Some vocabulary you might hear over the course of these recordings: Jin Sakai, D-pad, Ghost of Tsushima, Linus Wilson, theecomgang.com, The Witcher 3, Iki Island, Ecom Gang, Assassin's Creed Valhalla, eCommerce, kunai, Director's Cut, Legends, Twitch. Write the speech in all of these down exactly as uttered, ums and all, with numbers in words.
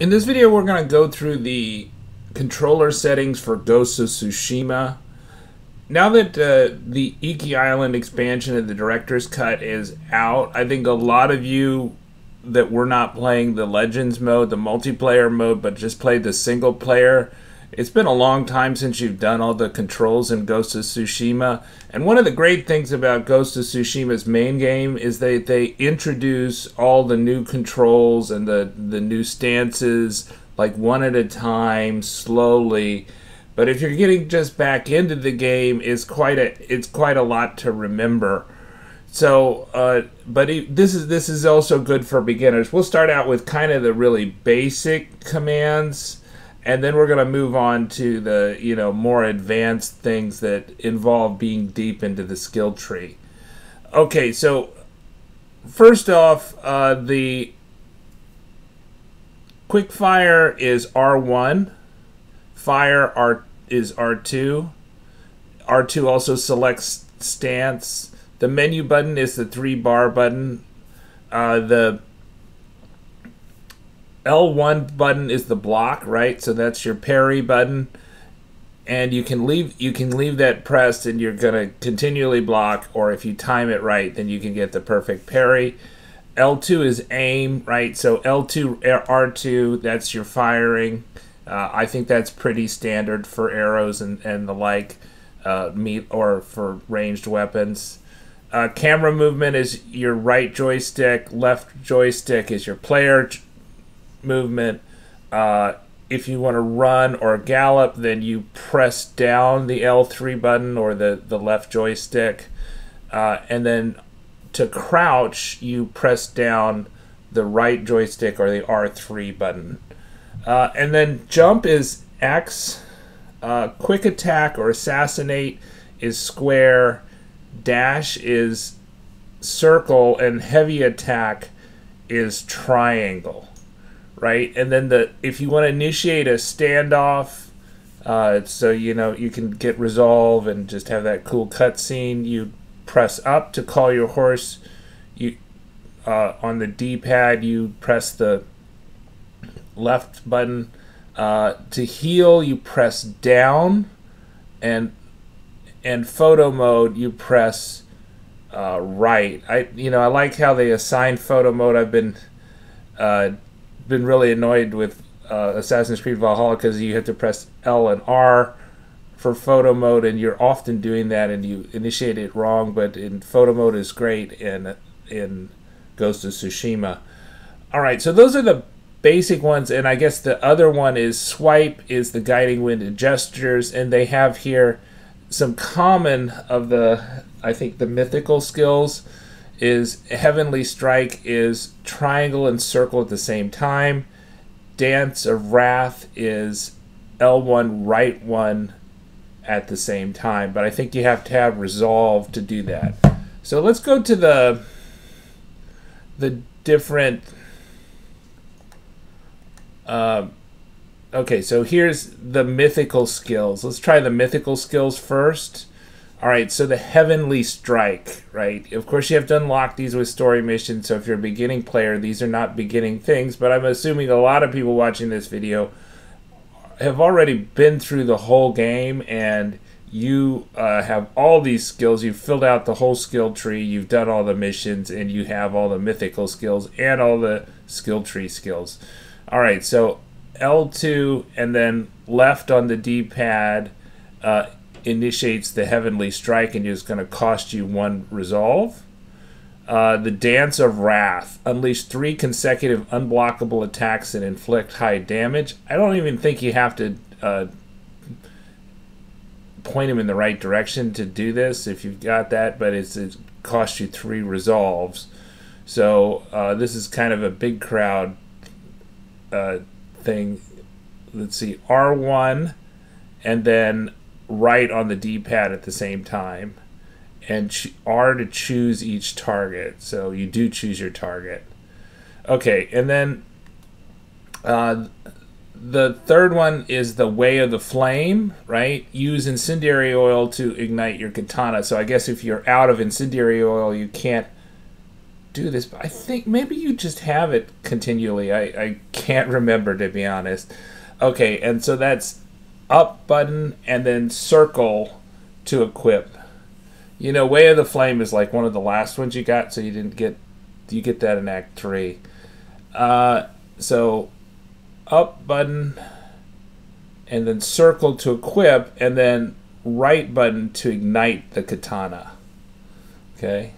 In this video, we're going to go through the controller settings for Ghost of Tsushima. Now that uh, the Iki Island expansion of the Director's Cut is out, I think a lot of you that were not playing the Legends mode, the multiplayer mode, but just played the single player, it's been a long time since you've done all the controls in Ghost of Tsushima. And one of the great things about Ghost of Tsushima's main game is that they introduce all the new controls and the, the new stances, like one at a time, slowly. But if you're getting just back into the game, it's quite a, it's quite a lot to remember. So, uh, but it, this is, this is also good for beginners. We'll start out with kind of the really basic commands, and then we're going to move on to the, you know, more advanced things that involve being deep into the skill tree. Okay, so first off, uh, the quick fire is R one, fire R is R two, R two also selects stance, the menu button is the three bar button, uh, the L one button is the block, right? So that's your parry button, and you can leave you can leave that pressed, and you're gonna continually block. Or if you time it right, then you can get the perfect parry. L two is aim, right? So L two, R two, that's your firing. Uh, I think that's pretty standard for arrows and and the like, uh, meat or for ranged weapons. Uh, camera movement is your right joystick. Left joystick is your player movement. Uh, if you want to run or gallop, then you press down the L three button or the, the left joystick. Uh, and then to crouch, you press down the right joystick or the R three button. Uh, and then jump is X. Uh, quick attack or assassinate is square. Dash is circle. And heavy attack is triangle. Right, and then the if you want to initiate a standoff, uh, so you know you can get resolve and just have that cool cutscene, you press up to call your horse. You uh, on the D-pad, you press the left button. Uh, to heal, you press down, and and photo mode, you press uh, right. I you know I like how they assign photo mode. I've been uh, been really annoyed with uh, Assassin's Creed Valhalla because you have to press L and R for photo mode, and you're often doing that and you initiate it wrong, but in photo mode is great in, in Ghost of Tsushima. Alright, so those are the basic ones, and I guess the other one is swipe is the guiding wind and gestures, and they have here some common of the, I think, the mythical skills. Is Heavenly Strike is triangle and circle at the same time. Dance of Wrath is L one, right one at the same time. But I think you have to have resolve to do that. So let's go to the the different... Uh, okay, so here's the mythical skills. Let's try the mythical skills first. Alright, so the Heavenly Strike, right? Of course, you have to unlock these with story missions, so if you're a beginning player, these are not beginning things, but I'm assuming a lot of people watching this video have already been through the whole game, and you uh, have all these skills. You've filled out the whole skill tree, you've done all the missions, and you have all the mythical skills and all the skill tree skills. Alright, so L two and then left on the D-pad, uh, initiates the Heavenly Strike, and it's going to cost you one resolve. Uh, the Dance of Wrath. Unleash three consecutive unblockable attacks that inflict high damage. I don't even think you have to uh, point him in the right direction to do this if you've got that, but it's, it costs you three resolves. So uh, this is kind of a big crowd uh, thing. Let's see, R one and then right on the D-pad at the same time, and R to choose each target, so you do choose your target. Okay, and then uh, the third one is the Way of the Flame, right? Use incendiary oil to ignite your katana. So I guess if you're out of incendiary oil, you can't do this, but I think maybe you just have it continually. I, I can't remember, to be honest. Okay, and so that's up button and then circle to equip. You know, Way of the Flame is like one of the last ones you got, so you didn't get, you get that in Act three. Uh, so up button and then circle to equip and then right button to ignite the katana. Okay,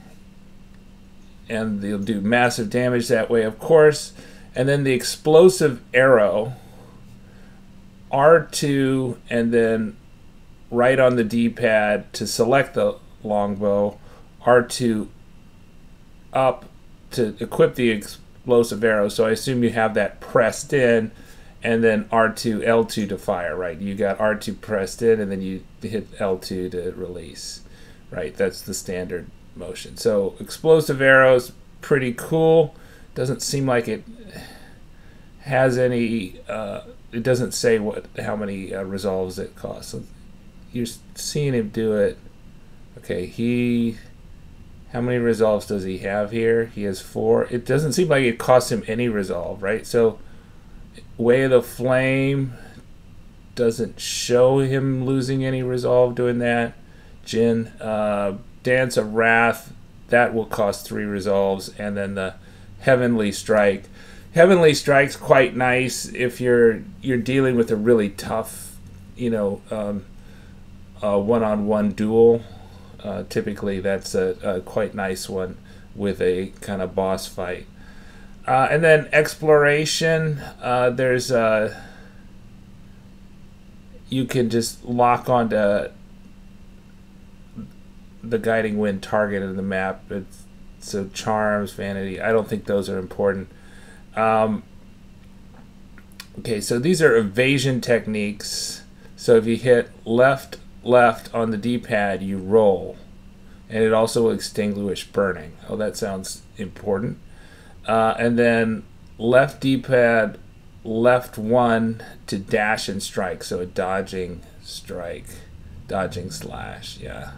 and they'll do massive damage that way, of course. And then the explosive arrow, R two, and then right on the D-pad to select the longbow, R two up to equip the explosive arrow. So I assume you have that pressed in, and then R two, L two to fire, right? You got R two pressed in, and then you hit L two to release, right? That's the standard motion. So explosive arrows, pretty cool. Doesn't seem like it has any, uh, it doesn't say what how many uh, resolves it costs. So you're seeing him do it. Okay, he, how many resolves does he have here? He has four. It doesn't seem like it costs him any resolve, right? So Way of the Flame doesn't show him losing any resolve doing that. Jin, uh, Dance of Wrath, that will cost three resolves, and then the Heavenly Strike. Heavenly Strike's quite nice if you're you're dealing with a really tough, you know, um, uh, one-on-one duel. Uh, typically, that's a, a quite nice one with a kind of boss fight. Uh, and then exploration, uh, there's uh, you can just lock onto the guiding wind target in the map. It's, so charms, vanity, I don't think those are important. Um, okay, so these are evasion techniques. So if you hit left, left on the D-pad, you roll. And it also will extinguish burning. Oh, that sounds important. Uh, and then left D-pad, left one to dash and strike. So a dodging strike, dodging slash, yeah.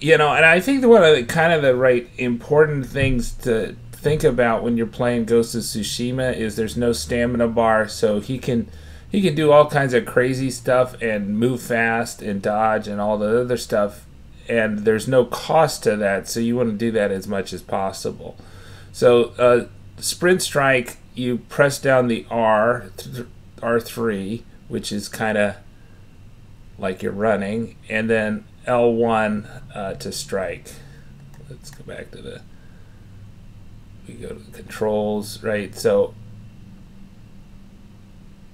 You know, and I think that one of the kind of the right important things to think about when you're playing Ghost of Tsushima is there's no stamina bar, so he can he can do all kinds of crazy stuff and move fast and dodge and all the other stuff, and there's no cost to that, so you want to do that as much as possible. So uh, sprint strike, you press down the R, R three, which is kind of like you're running, and then L one uh, to strike. Let's go back to the, we go to the controls, right? So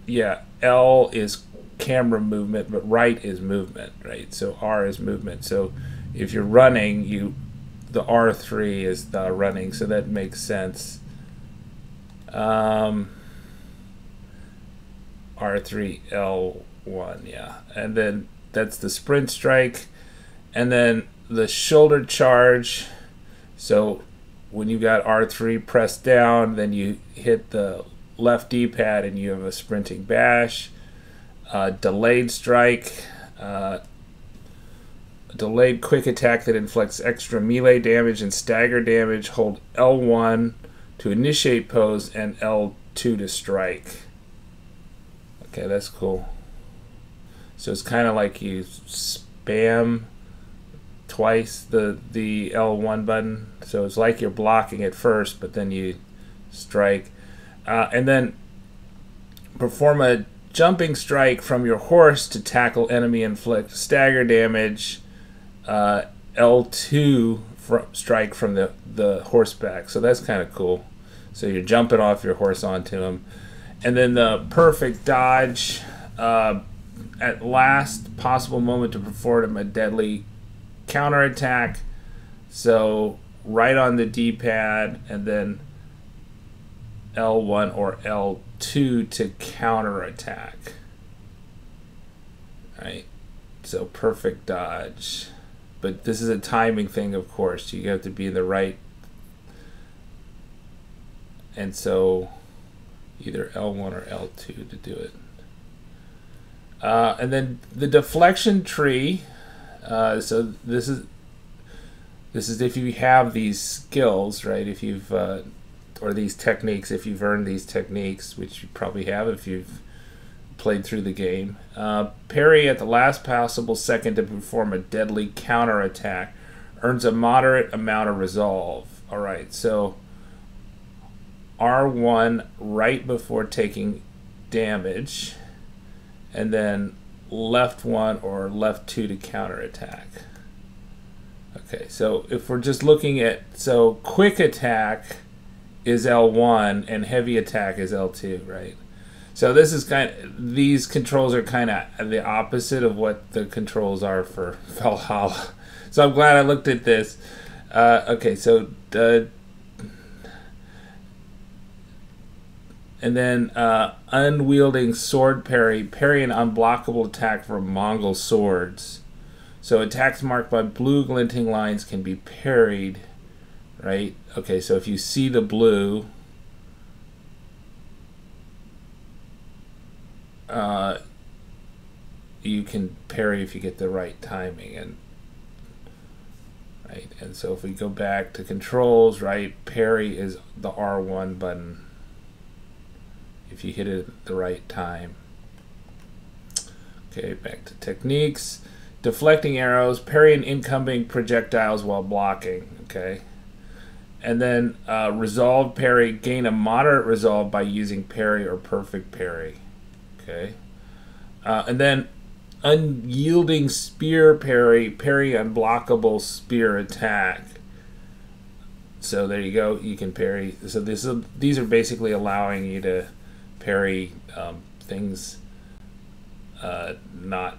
yeah, L is camera movement, but right is movement, right? So R is movement. So if you're running, you, the R three is the running, so that makes sense. Um, R three, L one, yeah. And then that's the sprint strike. And then the shoulder charge, so when you got R three pressed down, then you hit the left D-pad and you have a sprinting bash. Uh, delayed strike, uh, delayed quick attack that inflicts extra melee damage and stagger damage. Hold L one to initiate pose and L two to strike. Okay, that's cool. So it's kind of like you spam twice the the L one button, so it's like you're blocking at first, but then you strike, uh, and then perform a jumping strike from your horse to tackle enemy, inflict stagger damage, uh, L two from, strike from the the horseback. So that's kind of cool. So you're jumping off your horse onto him, and then the perfect dodge, uh, at last possible moment to perform a deadly counterattack. So right on the D-pad and then L one or L two to counterattack. Right. So perfect dodge. But this is a timing thing, of course. You have to be in the right. And so either L one or L two to do it. Uh, and then the deflection tree. Uh, so this is This is if you have these skills, right? If you've uh, or these techniques, if you've earned these techniques, which you probably have if you've played through the game. Uh, parry at the last possible second to perform a deadly counterattack. Earns a moderate amount of resolve. All right, so R one right before taking damage, and then left one or left two to counterattack. Okay, so if we're just looking at, so quick attack is L one and heavy attack is L two, right? So this is kind of, these controls are kind of the opposite of what the controls are for Valhalla. So I'm glad I looked at this. Uh, okay, so uh, and then uh, unwielding sword parry, parry an unblockable attack from Mongol swords. So attacks marked by blue glinting lines can be parried, right? Okay, so if you see the blue, uh, you can parry if you get the right timing. And right, and so if we go back to controls, right, parry is the R one button if you hit it at the right time. Okay, back to techniques. Deflecting arrows, parry and incoming projectiles while blocking, okay? And then uh, resolve parry, gain a moderate resolve by using parry or perfect parry, okay? Uh, and then unyielding spear parry, parry unblockable spear attack. So there you go, you can parry. So this is, these are basically allowing you to parry um, things uh, not...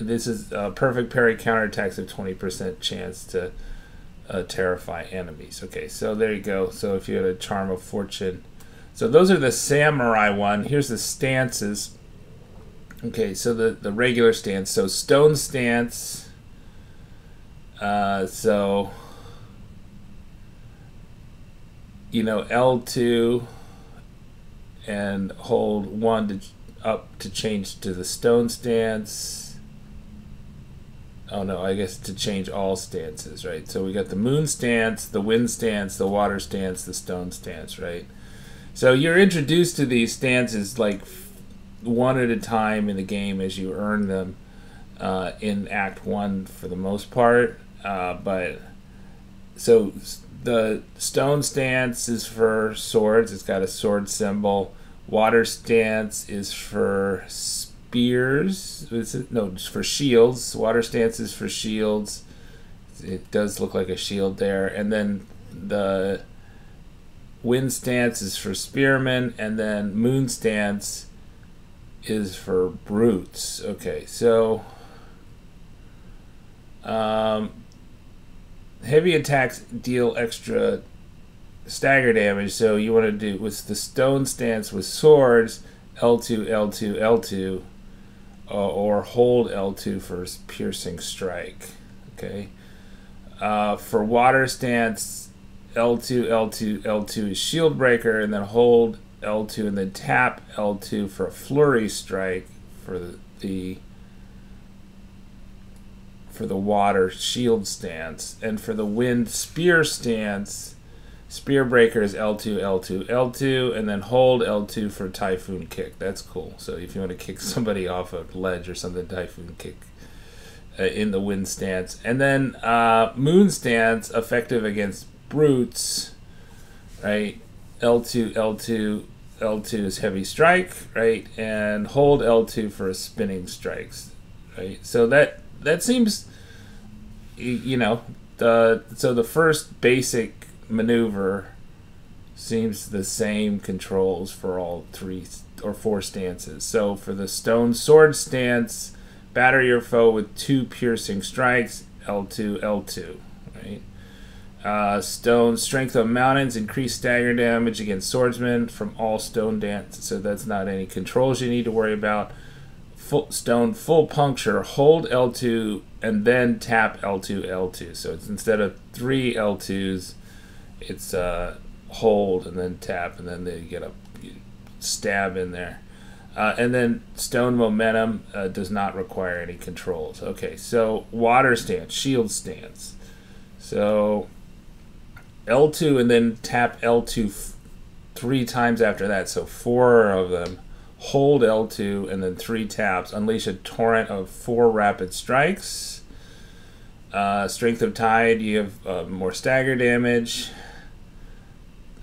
This is uh, perfect parry counterattacks of twenty percent chance to uh, terrify enemies. Okay, so there you go. So if you had a Charm of Fortune. So those are the samurai one. Here's the stances. Okay, so the, the regular stance. So stone stance. Uh, so, you know, L two and hold one to, up to change to the stone stance. Oh no, I guess to change all stances, right? So we got the moon stance, the wind stance, the water stance, the stone stance, right? So you're introduced to these stances like one at a time in the game as you earn them uh, in Act one for the most part. Uh, but so the stone stance is for swords. It's got a sword symbol. Water stance is for spears. Spears, no, for shields. Water stance is for shields. It does look like a shield there. And then the wind stance is for spearmen, and then moon stance is for brutes. Okay, so um, heavy attacks deal extra stagger damage. So you want to do with the stone stance with swords, L two, L two, L two. Uh, or hold L two for piercing strike. Okay. Uh, for water stance, L two, L two, L two is shield breaker, and then hold L two and then tap L two for a flurry strike for the, the for the water shield stance, and for the wind spear stance, spear breaker is L two, L two, L two, and then hold L two for typhoon kick. That's cool. So if you want to kick somebody off a ledge or something, typhoon kick uh, in the wind stance. And then uh, moon stance, effective against brutes, right? L two, L two, L two is heavy strike, right? And hold L two for a spinning strikes, right? So that, that seems, you know, the, so the first basic maneuver seems the same controls for all three or four stances. So for the stone sword stance, batter your foe with two piercing strikes, L two, L two, right? Uh, stone strength of mountains, increase stagger damage against swordsmen from all stone dance. So that's not any controls you need to worry about. Full, stone full puncture, hold L two and then tap L two, L two. So it's instead of three L twos, it's uh, hold and then tap, and then they get a stab in there. Uh, and then stone momentum uh, does not require any controls. Okay, so water stance, shield stance. So L two, and then tap L two f three times after that, so four of them. Hold L two and then three taps. Unleash a torrent of four rapid strikes. Uh, Strength of Tide, you have uh, more stagger damage.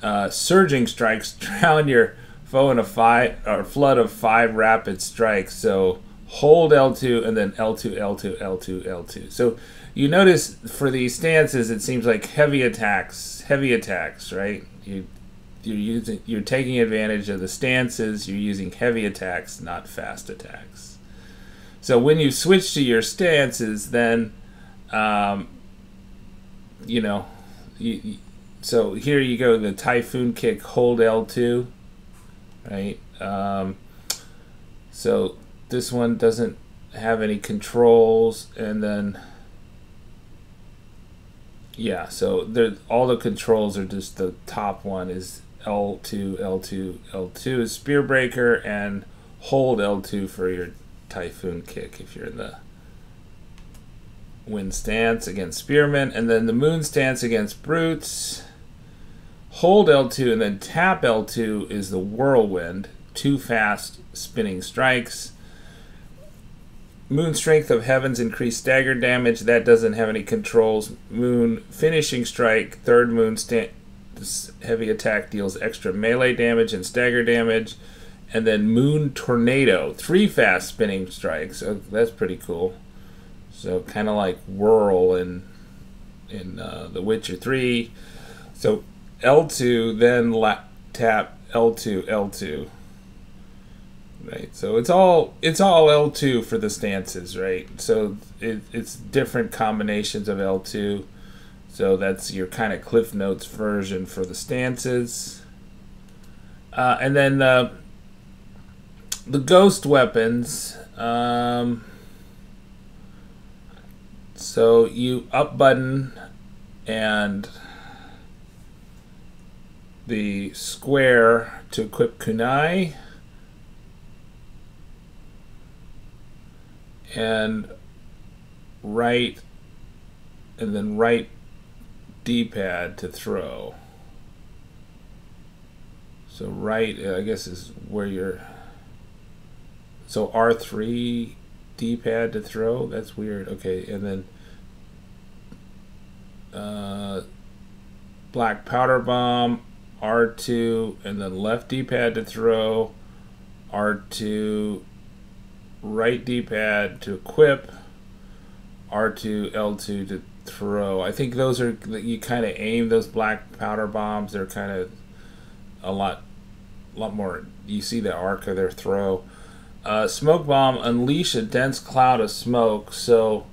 Uh, surging strikes, drown your foe in a five or flood of five rapid strikes. So hold L two and then L two, L two, L two, L two. So you notice for these stances, it seems like heavy attacks, heavy attacks, right? You, you're using, you're taking advantage of the stances. You're using heavy attacks, not fast attacks. So when you switch to your stances, then um, you know. You, you, so here you go. The Typhoon Kick, hold L two, right? Um, so this one doesn't have any controls, and then. Yeah, so all the controls are just the top one is L two, L two, L two is Spear Breaker, and hold L two for your Typhoon Kick if you're in the Wind Stance against Spearmen, and then the Moon Stance against Brutes. Hold L two and then tap L two is the Whirlwind, two fast spinning strikes. Moon Strength of Heavens, increased stagger damage. That doesn't have any controls. Moon Finishing Strike, third moon stand. This heavy attack deals extra melee damage and stagger damage. And then Moon Tornado, three fast spinning strikes. So that's pretty cool. So kind of like Whirl in in uh, The Witcher three. So L two, then la tap L two, L two. Right, so it's all it's all L two for the stances, right? So it, it's different combinations of L two. So that's your kind of Cliff Notes version for the stances. Uh, and then uh, the ghost weapons. Um, so you up button and the square to equip kunai. And right, and then right D-pad to throw. So right, I guess, is where you're. So R three D-pad to throw. That's weird. Okay, and then uh, black powder bomb, R two, and then left D-pad to throw, R two. Right D-pad to equip, R two, L two to throw. I think those are, you kind of aim those black powder bombs. They're kind of a lot, lot more, you see the arc of their throw. Uh, smoke bomb, unleash a dense cloud of smoke. So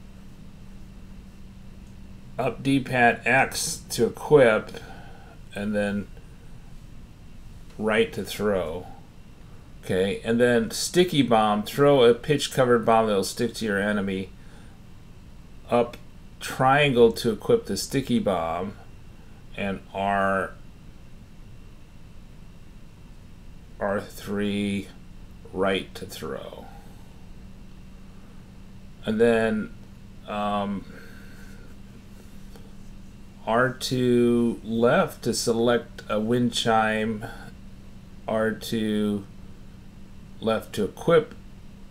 up D-pad X to equip, and then right to throw. Okay, and then sticky bomb, throw a pitch-covered bomb that'll stick to your enemy. Up triangle to equip the sticky bomb, and R, R three, right to throw. And then um, R two left to select a wind chime, R two left to equip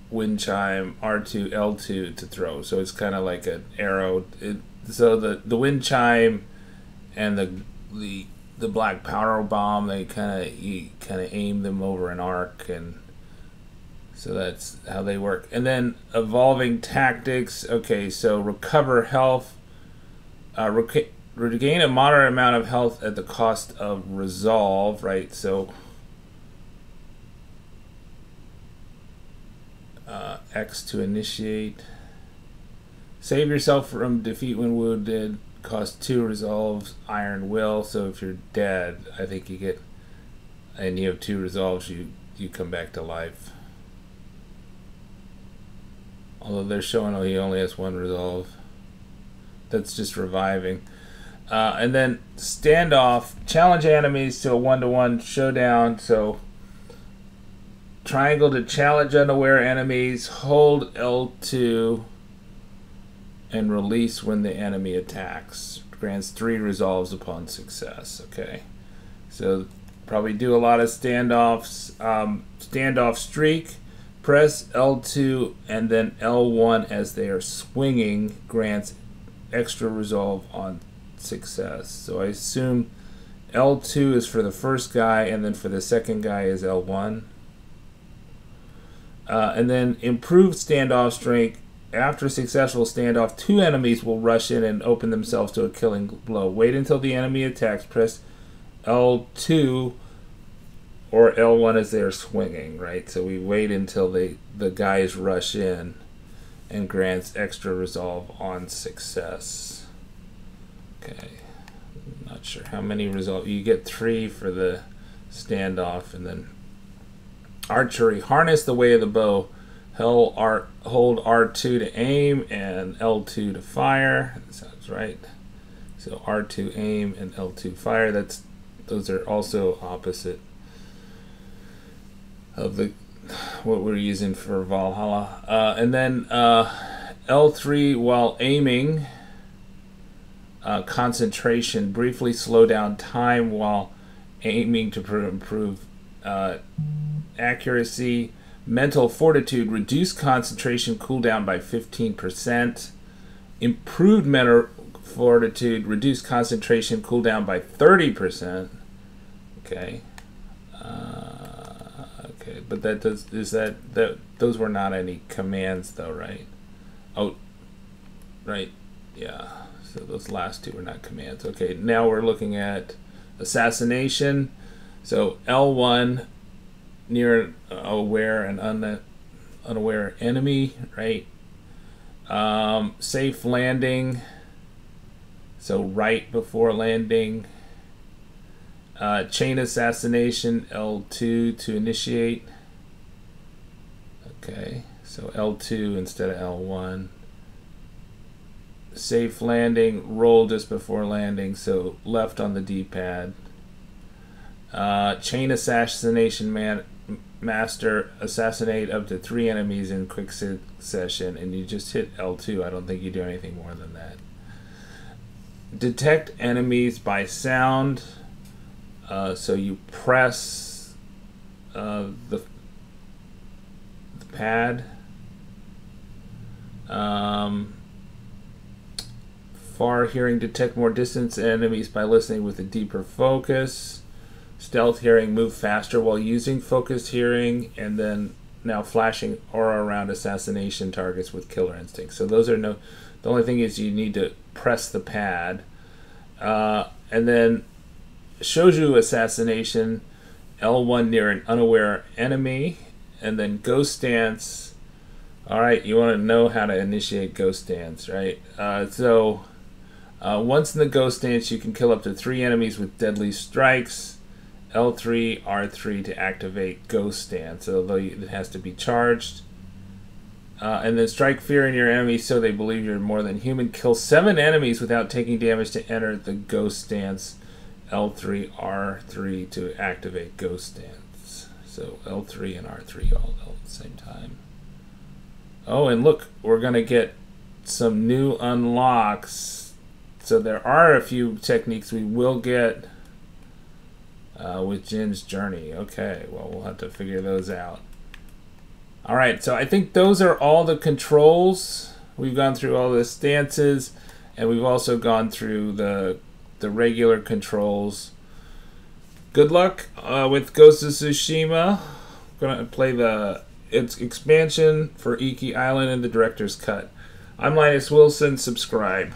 wind chime, R two, L two to throw. So it's kind of like an arrow. It, so the the wind chime and the the the black powder bomb, they kind of you kind of aim them over an arc, and so that's how they work. And then evolving tactics. Okay, so recover health, uh, rec regain a moderate amount of health at the cost of resolve. Right, so. Uh, X to initiate. Save yourself from defeat when wounded. Cost two resolves. Iron Will. So if you're dead, I think you get, and you have two resolves, you you come back to life. Although they're showing he only has one resolve. That's just reviving. Uh, and then standoff. Challenge enemies to a one-to-one showdown. So. Triangle to challenge unaware enemies, hold L two, and release when the enemy attacks. grants three resolves upon success. Okay, so probably do a lot of standoffs, um, standoff streak. Press L two and then L one as they are swinging grants extra resolve on success. So I assume L two is for the first guy, and then for the second guy is L one. Uh, and then improved standoff strength. After successful standoff, two enemies will rush in and open themselves to a killing blow. Wait until the enemy attacks. Press L two or L one as they're swinging, right? So we wait until they, the guys rush in and grants extra resolve on success. Okay. Not sure how many resolve. You get three for the standoff, and then archery. Harness the way of the bow. Hold R two to aim and L two to fire. That sounds right. So R two aim and L two fire. That's, those are also opposite of the what we're using for Valhalla. Uh, and then uh, L three while aiming, uh, concentration, briefly slow down time while aiming to improve uh, accuracy. Mental fortitude, reduce concentration cooldown by fifteen percent. Improved mental fortitude, reduce concentration cooldown by thirty percent. Okay. Uh, But that does is that that those were not any commands though, right? Oh, right, yeah. So those last two were not commands. Okay, now we're looking at assassination. So L one near aware and un unaware enemy, right? Um, safe landing. So right before landing. Uh, chain assassination, L two to initiate. Okay, so L two instead of L one. Safe landing, roll just before landing, so left on the D-pad. Uh, chain assassination, man, master, assassinate up to three enemies in quick succession, and you just hit L two. I don't think you do anything more than that. Detect enemies by sound. Uh, so you press uh, the, the pad. Um, far hearing, detect more distant enemies by listening with a deeper focus. Stealth hearing, move faster while using focused hearing, and then now flashing aura around assassination targets with killer instinct. So those are no. The only thing is you need to press the pad, uh, and then. Shouju assassination, L one near an unaware enemy, and then ghost dance. All right, you want to know how to initiate ghost dance, right? Uh, so uh, once in the ghost dance, you can kill up to three enemies with deadly strikes. L three, R three to activate ghost dance, although it has to be charged. Uh, and then strike fear in your enemy so they believe you're more than human. Kill seven enemies without taking damage to enter the ghost dance. L three, R three to activate ghost dance. So L three and R three all at the same time. Oh, and look, we're going to get some new unlocks. So there are a few techniques we will get uh, with Jin's Journey. Okay, well, we'll have to figure those out. All right, so I think those are all the controls. We've gone through all the stances, and we've also gone through the the regular controls. Good luck uh, with Ghost of Tsushima. I'm gonna play the its expansion for Iki Island and the Director's Cut. I'm Linus Wilson. Subscribe.